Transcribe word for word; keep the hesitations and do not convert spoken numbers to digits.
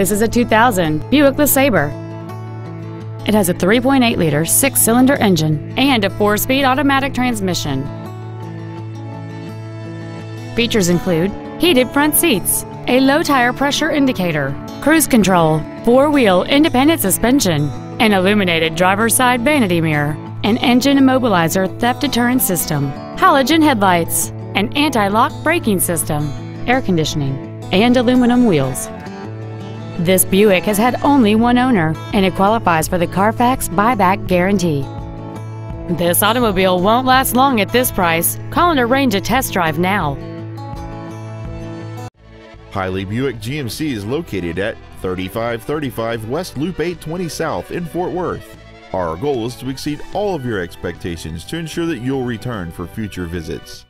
This is a two thousand Buick LeSabre. It has a three point eight liter six-cylinder engine and a four-speed automatic transmission. Features include heated front seats, a low tire pressure indicator, cruise control, four-wheel independent suspension, an illuminated driver's side vanity mirror, an engine immobilizer theft deterrent system, halogen headlights, an anti-lock braking system, air conditioning, and aluminum wheels. This Buick has had only one owner, and it qualifies for the Carfax buyback guarantee. This automobile won't last long at this price. Call and arrange a test drive now. Hiley Buick G M C is located at thirty-five thirty-five West Loop eight twenty South in Fort Worth. Our goal is to exceed all of your expectations to ensure that you'll return for future visits.